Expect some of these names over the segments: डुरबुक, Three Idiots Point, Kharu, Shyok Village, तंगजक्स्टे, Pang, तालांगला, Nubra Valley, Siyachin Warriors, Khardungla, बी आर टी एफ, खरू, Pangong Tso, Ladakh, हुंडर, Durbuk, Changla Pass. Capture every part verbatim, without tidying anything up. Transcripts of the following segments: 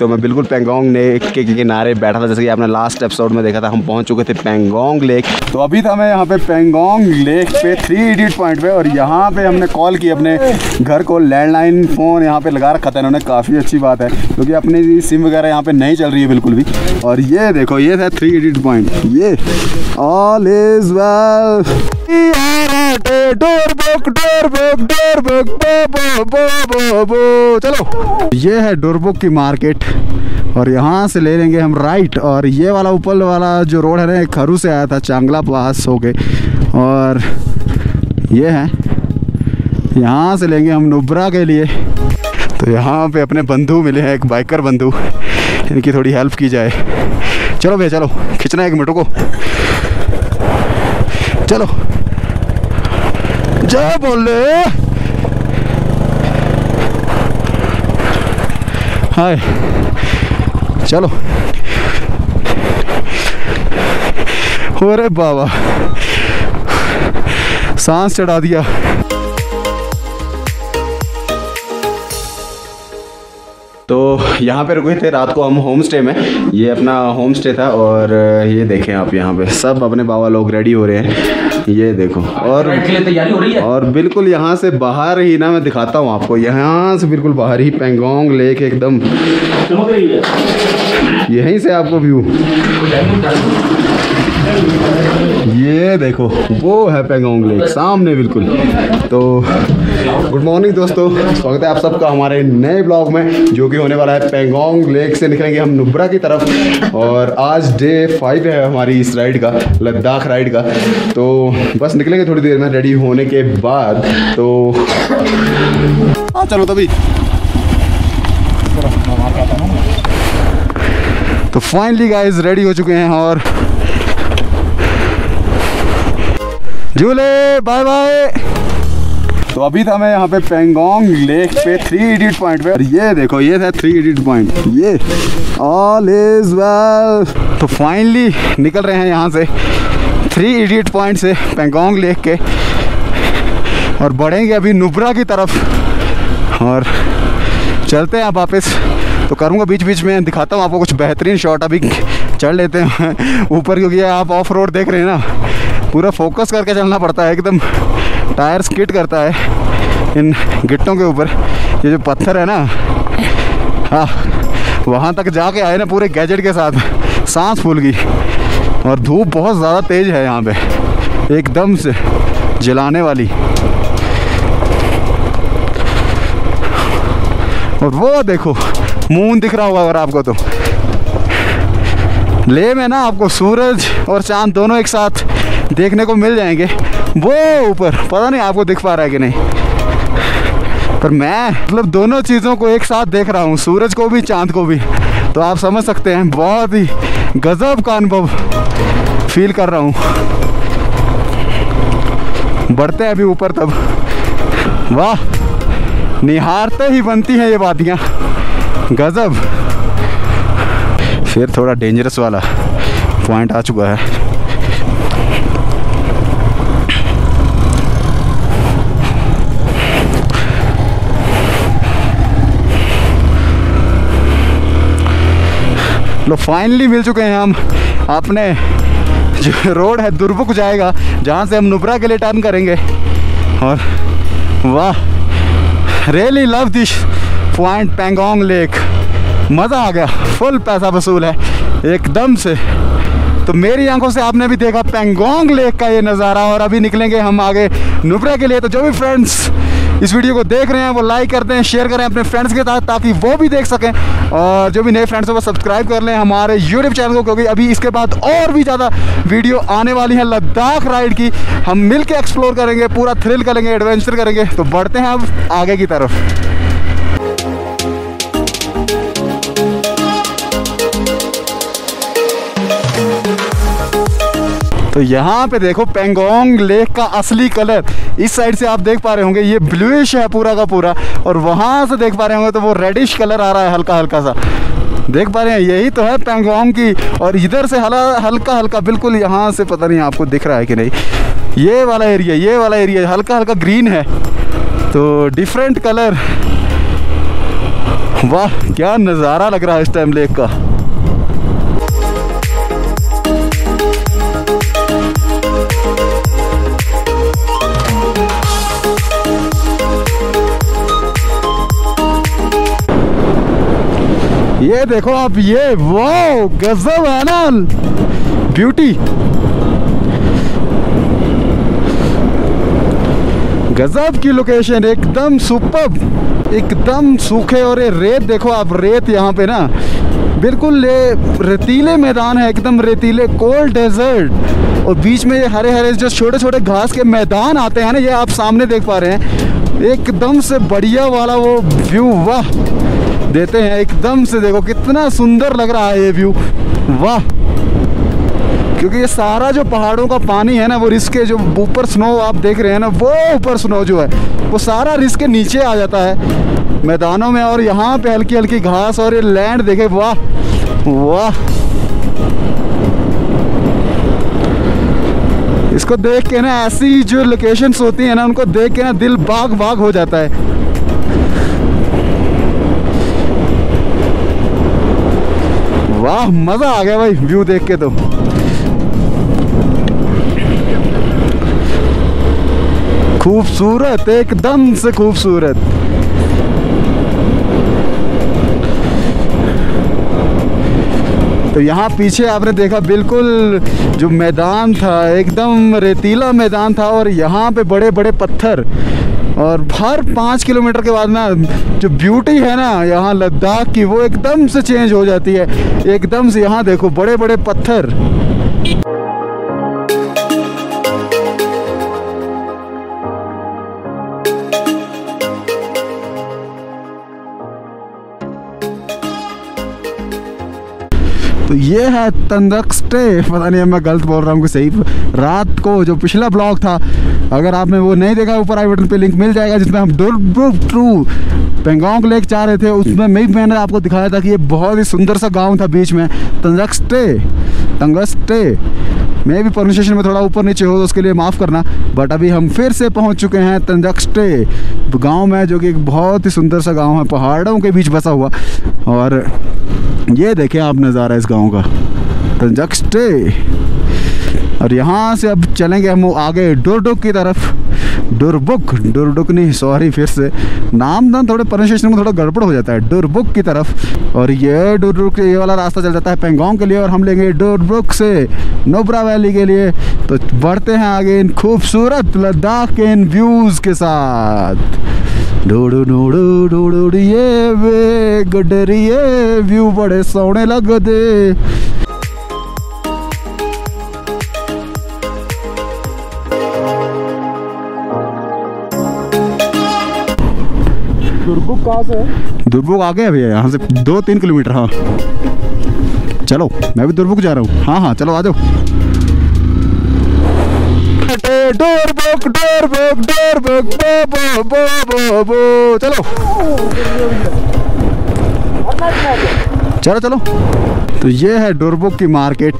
तो मैं बिल्कुल पैंगोंग लेक के किनारे बैठा था, जैसे कि आपने लास्ट एपिसोड में देखा था। हम पहुंच चुके थे पैंगोंग लेक। तो अभी था मैं यहाँ पे पैंगोंग लेक पे थ्री इडियट पॉइंट पे, और यहाँ पे हमने कॉल की अपने घर को। लैंडलाइन फ़ोन यहाँ पे लगा रखा था इन्होंने, काफ़ी अच्छी बात है क्योंकि अपनी सिम वगैरह यहाँ पे नहीं चल रही है बिल्कुल भी। और ये देखो, ये था थ्री इडियट पॉइंट। ये ऑल इज वेल। चलो, ये है डुरबुक की मार्केट और यहाँ से ले लेंगे हम राइट। और ये वाला ऊपर वाला जो रोड है ना, खरू से आया था चांगला पास होके, और ये है यहाँ से लेंगे हम नुब्रा के लिए। तो यहाँ पे अपने बंधु मिले हैं, एक बाइकर बंधु, इनकी थोड़ी हेल्प की जाए। चलो भैया चलो, खिंचना है एक मिनट को। चलो जय बोले। हाय चलो, अरे बाबा सांस चढ़ा दिया। तो यहाँ पे रुके थे रात को हम होम स्टे में, ये अपना होम स्टे था। और ये देखें आप, यहाँ पे सब अपने बाबा लोग रेडी हो रहे हैं, ये देखो। और तैयारी हो रही है। और बिल्कुल यहाँ से बाहर ही ना, मैं दिखाता हूँ आपको, यहाँ से बिल्कुल बाहर ही पैंगोंग लेक एकदम, यहीं से आपको व्यू, ये देखो वो है पैंगोंग लेक सामने बिल्कुल। तो गुड मॉर्निंग दोस्तों, स्वागत है आप सबका हमारे नए ब्लॉग में, जो कि होने वाला है पैंगोंग लेक से निकलेंगे हम नुब्रा की तरफ। और आज डे फाइव है हमारी इस राइड का, लद्दाख राइड का। तो बस निकलेंगे थोड़ी देर में रेडी होने के बाद। तो आ, चलो तभी। तो फाइनली गाइस रेडी हो चुके हैं, और झूले बाय बाय। तो अभी था मैं यहाँ पे पैंगोंग लेक पे थ्री इडियट पॉइंट पे, और ये देखो ये था थ्री इडियट पॉइंट। ये ऑल इज वेल। तो फाइनली निकल रहे हैं यहाँ से थ्री इडियट पॉइंट से पैंगोंग लेक के, और बढ़ेंगे अभी नुब्रा की तरफ और चलते हैं आप वापस। तो करूँगा बीच बीच में, दिखाता हूँ आपको कुछ बेहतरीन शॉट। अभी चढ़ लेते हैं ऊपर, क्योंकि आप ऑफ रोड देख रहे हैं ना, पूरा फोकस करके चलना पड़ता है, एकदम टायर स्किट करता है इन गिट्टों के ऊपर। ये जो पत्थर है ना, हाँ वहाँ तक जाके आए ना पूरे गैजेट के साथ, सांस फूल गई। और धूप बहुत ज़्यादा तेज़ है यहाँ पे, एकदम से जलाने वाली। और वो देखो मून दिख रहा होगा अगर आपको, तो ले में ना आपको सूरज और चांद दोनों एक साथ देखने को मिल जाएंगे। वो ऊपर पता नहीं आपको दिख पा रहा है कि नहीं, पर मैं मतलब दोनों चीज़ों को एक साथ देख रहा हूँ, सूरज को भी चांद को भी। तो आप समझ सकते हैं, बहुत ही गजब का अनुभव फील कर रहा हूँ। बढ़ते हैं अभी ऊपर, तब वाह निहारते ही बनती हैं ये वादियाँ, गजब। फिर थोड़ा डेंजरस वाला पॉइंट आ चुका है। लो फाइनली मिल चुके हैं हम अपने जो रोड है दुर्बुक जाएगा, जहाँ से हम नुब्रा के लिए टर्न करेंगे। और वाह, really love this point Pangong lake, मज़ा आ गया, फुल पैसा वसूल है एकदम से। तो मेरी आंखों से आपने भी देखा पैंगोंग लेक का ये नज़ारा, और अभी निकलेंगे हम आगे नुब्रा के लिए। तो जो भी फ्रेंड्स इस वीडियो को देख रहे हैं वो लाइक करते हैं, शेयर करें अपने फ्रेंड्स के साथ ताकि वो भी देख सकें, और जो भी नए फ्रेंड्स हैं वो सब्सक्राइब कर लें हमारे यूट्यूब चैनल को, क्योंकि अभी इसके बाद और भी ज़्यादा वीडियो आने वाली है लद्दाख राइड की। हम मिल के एक्सप्लोर करेंगे, पूरा थ्रिल करेंगे, एडवेंचर करेंगे। तो बढ़ते हैं अब आगे की तरफ। तो यहाँ पे देखो पैंगोंग लेक का असली कलर, इस साइड से आप देख पा रहे होंगे ये ब्लूइश है पूरा का पूरा, और वहाँ से देख पा रहे होंगे तो वो रेडिश कलर आ रहा है हल्का हल्का सा, देख पा रहे हैं। यही तो है पैंगोंग की। और इधर से हला हल्का हल्का बिल्कुल, यहाँ से पता नहीं आपको दिख रहा है कि नहीं, ये वाला एरिया ये वाला एरिया हल्का हल्का ग्रीन है। तो डिफरेंट कलर वाह क्या नज़ारा लग रहा है इस टाइम लेक का। ये देखो आप, ये वाओ गजब है ना ब्यूटी, गजब की लोकेशन, एकदम सुपर्ब, एकदम सूखे। और ये रेत देखो आप, रेत यहाँ पे ना बिल्कुल ये रेतीले मैदान है, एकदम रेतीले कोल्ड डेजर्ट, और बीच में ये हरे हरे जो छोटे छोटे घास के मैदान आते हैं ना, ये आप सामने देख पा रहे हैं, एकदम से बढ़िया वाला वो व्यू वाह देते हैं एकदम से। देखो कितना सुंदर लग रहा है ये व्यू वाह, क्योंकि ये सारा जो पहाड़ों का पानी है ना, वो रिस के जो ऊपर स्नो आप देख रहे हैं ना, वो ऊपर स्नो जो है वो सारा रिस के नीचे आ जाता है मैदानों में, और यहाँ पे हल्की हल्की घास और ये लैंड देखे वाह वाह। इसको देख के ना, ऐसी जो लोकेशंस होती है ना, उनको देख के ना दिल बाग बाग हो जाता है। वाह मज़ा आ गया भाई व्यू देख के। तो खूबसूरत, एकदम से खूबसूरत। तो यहाँ पीछे आपने देखा बिल्कुल जो मैदान था एकदम रेतीला मैदान था, और यहाँ पे बड़े बड़े पत्थर, और हर पाँच किलोमीटर के बाद ना जो ब्यूटी है ना यहाँ लद्दाख की, वो एकदम से चेंज हो जाती है एकदम से। यहाँ देखो बड़े बड़े पत्थर, तो ये है तंगजक्स्टे, पता नहीं मैं गलत बोल रहा हूँ कि सही। रात को जो पिछला ब्लॉग था, अगर आपने वो नहीं देखा, ऊपर आई बटन पे लिंक मिल जाएगा, जिसमें हम दुर्बुक टू पेंगोंग लेक जा रहे थे, उसमें मैं मैंने आपको दिखाया था कि ये बहुत ही सुंदर सा गांव था बीच में तंगजक्स्टे। तंगजक्स्टे मैं भी प्रोनाउंसिएशन में थोड़ा ऊपर नीचे हो तो उसके लिए माफ़ करना, बट अभी हम फिर से पहुंच चुके हैं तंगजक्स्टे गांव में, जो कि एक बहुत ही सुंदर सा गांव है, पहाड़ों के बीच बसा हुआ। और ये देखें आप नज़ारा इस गांव का तंगजक्स्टे। और यहाँ से अब चलेंगे हम आगे दुर्बुक की तरफ। दुर्बुक दुर्बुक नहीं सॉरी, फिर से नाम दाम थोड़े प्रोनाउंसिएशन में थोड़ा गड़बड़ हो जाता है, दुर्बुक की तरफ। और ये दुर्बुक ये वाला रास्ता चल जाता है पेंगोंग के लिए, और हम लेंगे दुर्बुक से नुब्रा वैली के लिए। तो बढ़ते हैं आगे इन खूबसूरत लद्दाख के इन व्यूज़ के साथ। डोडू डोडू डोडोड़िए वे गडरिए व्यू बड़े सोहने लगदे। दुर्बुक कहाँ से है? दुर्बुक आगे है भैया यहाँ से दो तीन किलोमीटर। हाँ चलो मैं भी दुर्बुक जा रहा हूँ। हाँ हाँ चलो आ जाओ। दुर्बुक दुर्बुक दुर्बुक बो बो बो बो चलो चलो चलो। तो ये है दुर्बुक की मार्केट,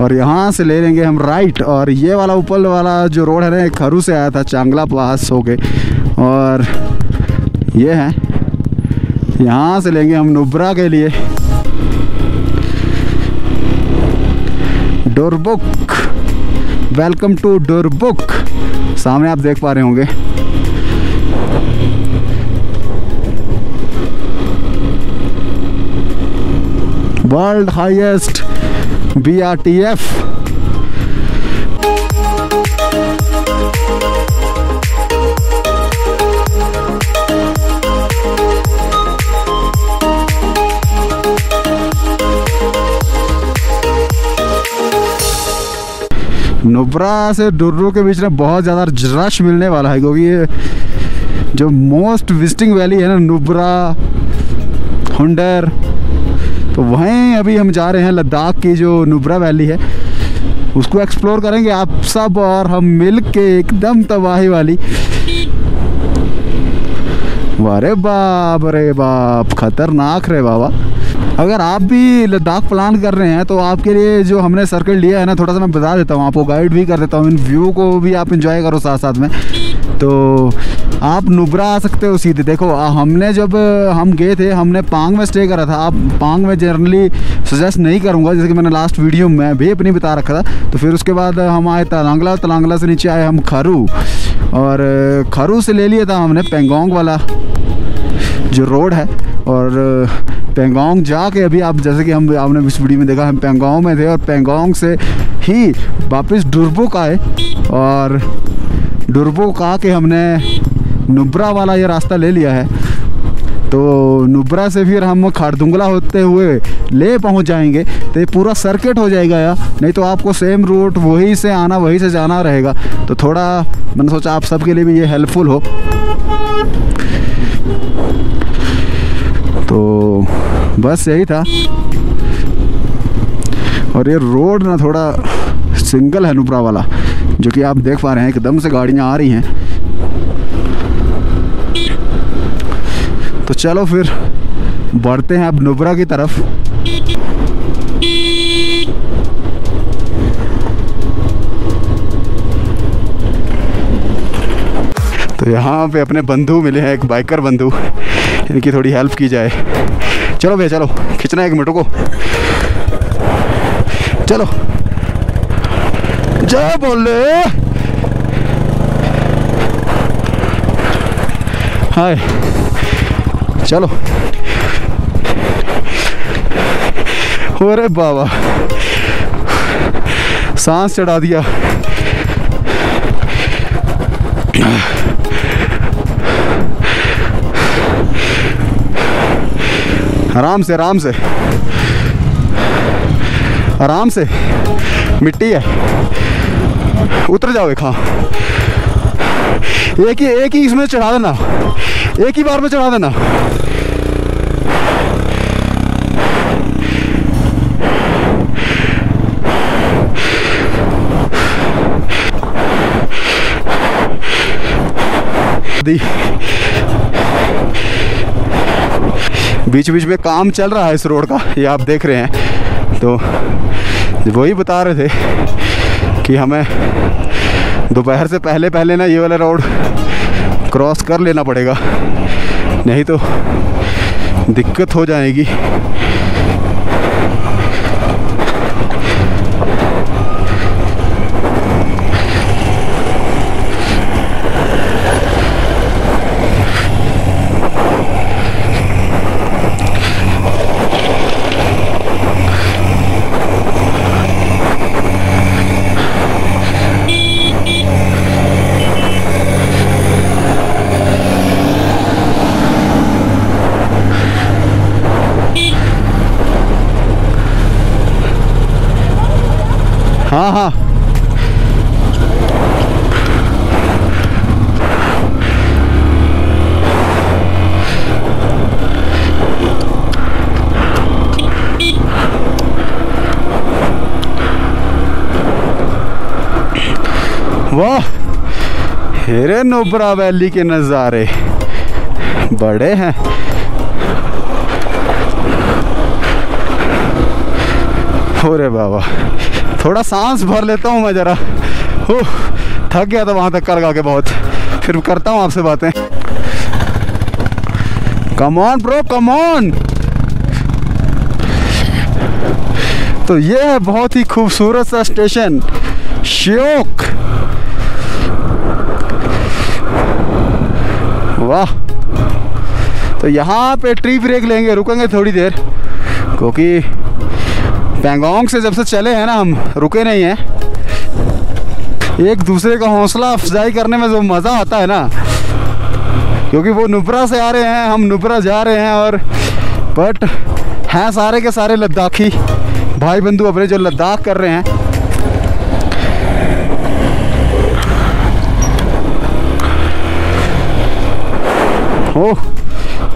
और यहाँ से ले लेंगे हम राइट। और ये वाला ऊपर वाला जो रोड है ना, खरू से आया था चांगला पास होके, और ये है यहाँ से लेंगे हम नुब्रा के लिए। Durbuk, welcome to Durbuk. सामने आप देख पा रहे होंगे world highest बी आर टी एफ। Nubra से दुर्बुक के बीच में बहुत ज़्यादा रश मिलने वाला है, क्योंकि ये जो मोस्ट विजिटिंग वैली है ना नुब्रा हुंडर, तो वहीं अभी हम जा रहे हैं लद्दाख की जो नुब्रा वैली है उसको एक्सप्लोर करेंगे आप सब और हम मिल के, एकदम तबाही वाली। अरे बाप रे बाप खतरनाक रे बाबा। अगर आप भी लद्दाख प्लान कर रहे हैं तो आपके लिए जो हमने सर्कल लिया है ना, थोड़ा सा मैं बता देता हूँ आपको, गाइड भी कर देता हूँ, इन व्यू को भी आप इंजॉय करो साथ साथ में। तो आप नुब्रा आ सकते हो सीधे। देखो हमने जब हम गए थे हमने पांग में स्टे करा था। आप पांग में जनरली सजेस्ट नहीं करूँगा, जैसे कि मैंने लास्ट वीडियो में भी अपनी बता रखा था। तो फिर उसके बाद हम आए तालांगला, तालांगला से नीचे आए हम खारू, और खारू से ले लिया था हमने पेंगोंग वाला जो रोड है। और पेंगोंग जाके अभी आप जैसे कि हम आपने इस वीडियो में देखा हम पेंगोंग में थे, और पेंगोंग से ही वापस डुरबुक आए, और डुरबुक आके हमने नुब्रा वाला ये रास्ता ले लिया है। तो नुब्रा से फिर हम खारदुंगला होते हुए ले पहुंच जाएंगे। तो ये पूरा सर्किट हो जाएगा यार, नहीं तो आपको सेम रूट वहीं से आना वहीं से जाना रहेगा। तो थोड़ा मैंने सोचा आप सबके लिए भी ये हेल्पफुल हो। तो बस यही था। और ये रोड ना थोड़ा सिंगल है नुब्रा वाला, जो कि आप देख पा रहे हैं एकदम से गाड़ियाँ आ रही हैं। तो चलो फिर बढ़ते हैं अब नुब्रा की तरफ। तो यहाँ पे अपने बंधु मिले हैं, एक बाइकर बंधु, इनकी थोड़ी हेल्प की जाए। चलो भैया चलो, खिंचना है एक मिनट को, चलो जा बोले। हाय चलो, अरे बाबा सांस चढ़ा दिया। आराम से आराम से आराम से, मिट्टी है, उतर जाओ। खा एक ही एक ही इसमें चढ़ा देना, एक ही बार में चढ़ा देना। बीच बीच में काम चल रहा है इस रोड का, ये आप देख रहे हैं। तो वही बता रहे थे कि हमें दोपहर से पहले पहले ना ये वाला रोड क्रॉस कर लेना पड़ेगा, नहीं तो दिक्कत हो जाएगी। हाँ हाँ वाह, हेरे नुब्रा वैली के नज़ारे बड़े हैं। होरे बाबा थोड़ा सांस भर लेता हूँ मैं ज़रा, हो थक गया था वहाँ तक कर गा के बहुत। फिर करता हूँ आपसे बातें। Come on bro come on. तो ये है बहुत ही खूबसूरत सा स्टेशन श्योक। वाह, तो यहाँ पे ट्री ब्रेक लेंगे, रुकेंगे थोड़ी देर, क्योंकि पेंगोंग से जब से चले हैं ना हम रुके नहीं हैं। एक दूसरे का हौसला अफजाई करने में जो मज़ा आता है ना, क्योंकि वो नुब्रा से आ रहे हैं, हम नुब्रा जा रहे हैं, और बट हैं सारे के सारे लद्दाखी भाई बंधु अपने जो लद्दाख कर रहे हैं। ओह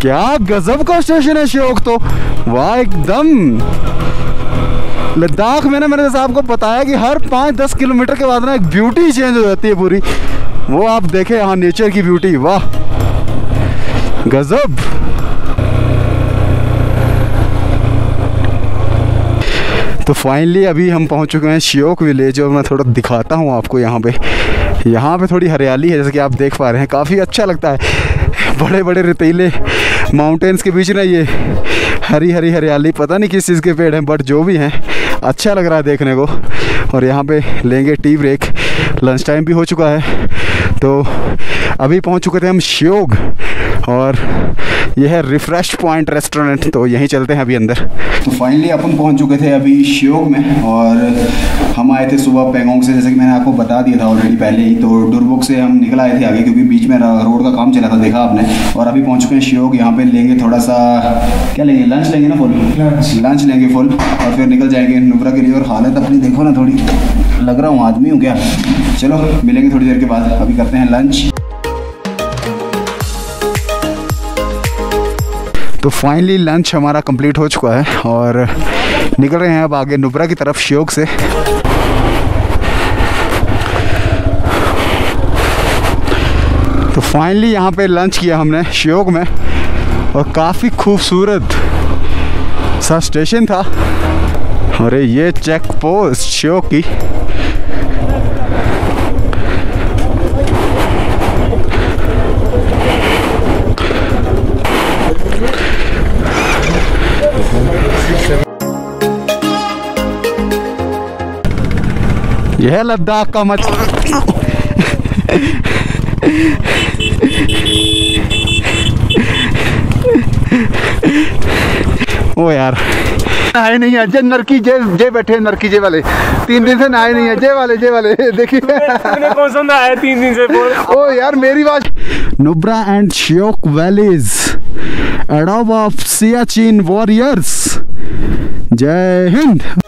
क्या गजब का स्टेशन है श्योक। तो वाह एकदम लद्दाख में ना, मैंने जैसे आपको बताया कि हर पाँच दस किलोमीटर के बाद ना एक ब्यूटी चेंज हो जाती है पूरी। वो आप देखें यहाँ नेचर की ब्यूटी, वाह गजब। तो फाइनली अभी हम पहुँच चुके हैं श्योक विलेज, और मैं थोड़ा दिखाता हूँ आपको यहाँ पे। यहाँ पे थोड़ी हरियाली है जैसे कि आप देख पा रहे हैं, काफ़ी अच्छा लगता है। बड़े बड़े रेतीले माउंटेन्स के बीच ना ये हरी हरी हरियाली, पता नहीं किस चीज़ के पेड़ हैं बट जो भी हैं अच्छा लग रहा है देखने को। और यहाँ पे लेंगे टी ब्रेक, लंच टाइम भी हो चुका है। तो अभी पहुँच चुके थे हम श्योग और यह है रिफ्रेश पॉइंट रेस्टोरेंट, तो यहीं चलते हैं अभी अंदर। तो फाइनली अपन पहुंच चुके थे अभी श्योग में और हम आए थे सुबह पैंगोंग से, जैसे कि मैंने आपको बता दिया था ऑलरेडी पहले ही। तो डुरबुक से हम निकल आए थे आगे क्योंकि बीच में रोड का काम चला था, देखा आपने। और अभी पहुंच चुके हैं श्योग, यहाँ पे लेंगे थोड़ा सा, क्या लेंगे, लंच लेंगे ना, फुल लंच लंच लेंगे फुल, और फिर निकल जाएंगे नुब्रा के लिए। और हालत अपनी देखो ना, थोड़ी लग रहा हूँ आदमी हूँ क्या। चलो मिलेंगे थोड़ी देर के बाद, अभी करते हैं लंच। तो फाइनली लंच हमारा कंप्लीट हो चुका है और निकल रहे हैं अब आगे नुब्रा की तरफ श्योग से। तो फाइनली यहाँ पे लंच किया हमने श्योग में और काफ़ी खूबसूरत सा स्टेशन था। अरे ये चेक पोस्ट श्योग की, यह लद्दाख का मच ओ यार आए नहीं है, जय नरकी जय जय बैठे नरकी जय वाले तीन दिन से नहाए नहीं है, जय वाले जय वाले देखिए तीन दिन से। ओ यार मेरी बात, नुब्रा एंड श्योक वैलीज एडोब ऑफ सियाचिन वॉरियर्स, जय हिंद।